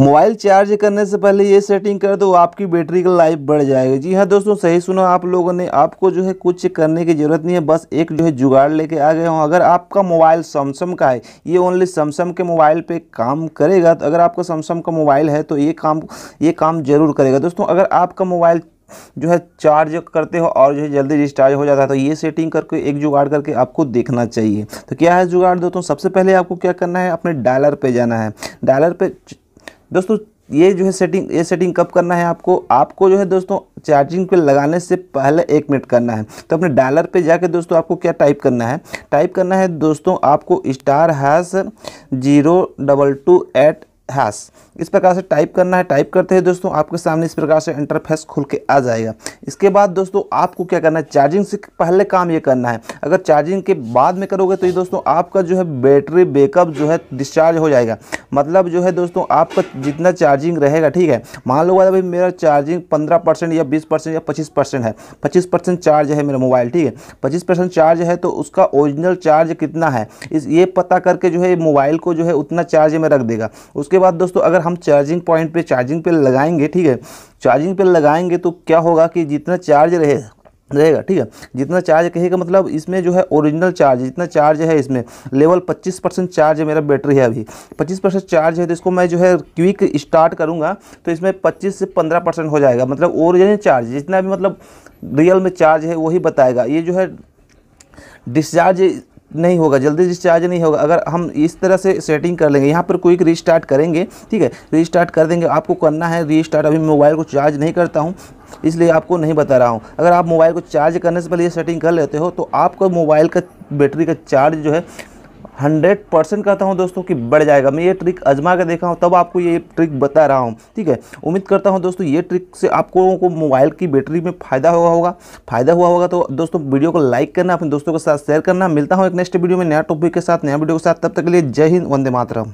Mobile charge करने से पहले ये सेटिंग कर दो, आपकी बैटरी का लाइफ बढ़ जाएगा। जी हाँ दोस्तों, सही सुना आप लोगों ने, आपको जो है कुछ करने की ज़रूरत नहीं है, बस एक जो है जुगाड़ लेके आ गए हो। अगर आपका मोबाइल सैमसंग का है, ये ओनली सैमसंग के मोबाइल पे काम करेगा, तो अगर आपका सैमसंग का मोबाइल है तो ये काम ज़रूर करेगा दोस्तों। अगर आपका मोबाइल जो है चार्ज करते हो और जो है जल्दी डिस्चार्ज हो जाता है, तो ये सेटिंग करके एक जुगाड़ करके आपको देखना चाहिए। तो क्या है जुगाड़ दोस्तों, सबसे पहले आपको क्या करना है, अपने डायलर पे जाना है। डायलर पे दोस्तों ये जो है सेटिंग, ये सेटिंग कब करना है आपको, आपको जो है दोस्तों चार्जिंग पे लगाने से पहले 1 मिनट करना है। तो अपने डायलर पे जाके दोस्तों आपको क्या टाइप करना है, दोस्तों आपको *#022@# इस प्रकार से टाइप करना है। टाइप करते हैं दोस्तों आपके सामने इस प्रकार से इंटरफेस खुल के आ जाएगा। इसके बाद दोस्तों आपको क्या करना है, चार्जिंग से पहले काम ये करना है। अगर चार्जिंग के बाद में करोगे तो ये दोस्तों आपका जो है बैटरी बैकअप जो है डिस्चार्ज हो जाएगा। मतलब जो है दोस्तों आपका जितना चार्जिंग रहेगा, ठीक है, मान लो अभी मेरा चार्जिंग 15% या 20% या 25% है, 25% चार्ज है मेरा मोबाइल, ठीक है, 25% चार्ज है, तो उसका ओरिजिनल चार्ज कितना है ये पता करके जो है मोबाइल को जो है उतना चार्ज में रख देगा। उसके बाद दोस्तों अगर हम चार्जिंग पॉइंट पे चार्जिंग पे लगाएंगे, ठीक है, चार्जिंग पे लगाएंगे तो क्या होगा कि जितना चार्ज रहेगा, ठीक है, जितना चार्ज कहेगा मतलब इसमें जो है ओरिजिनल चार्ज जितना चार्ज है, इसमें लेवल 25% चार्ज है, मेरा बैटरी है अभी 25% चार्ज है, तो इसको मैं जो है क्विक स्टार्ट करूँगा तो इसमें 25 से 15% हो जाएगा। मतलब ओरिजिनल चार्ज जितना भी मतलब रियल में चार्ज है वही बताएगा, ये जो है डिस्चार्ज नहीं होगा, जल्दी डिस्चार्ज नहीं होगा। अगर हम इस तरह से सेटिंग कर लेंगे, यहाँ पर क्विक रीस्टार्ट करेंगे, ठीक है, रीस्टार्ट कर देंगे। आपको करना है रीस्टार्ट, अभी मोबाइल को चार्ज नहीं करता हूँ इसलिए आपको नहीं बता रहा हूँ। अगर आप मोबाइल को चार्ज करने से पहले ये सेटिंग कर लेते हो तो आपका मोबाइल का बैटरी का चार्ज जो है 100% कहता हूं दोस्तों कि बढ़ जाएगा। मैं ये ट्रिक आजमा कर देखा हूं, तब आपको ये ट्रिक बता रहा हूं, ठीक है। उम्मीद करता हूं दोस्तों ये ट्रिक से आपको मोबाइल की बैटरी में फ़ायदा हुआ होगा। तो दोस्तों वीडियो को लाइक करना, अपने दोस्तों के साथ शेयर करना। मिलता हूं एक नेक्स्ट वीडियो में नया टॉपिक के साथ, नया वीडियो के साथ। तब तक के लिए जय हिंद, वंदे मातरम।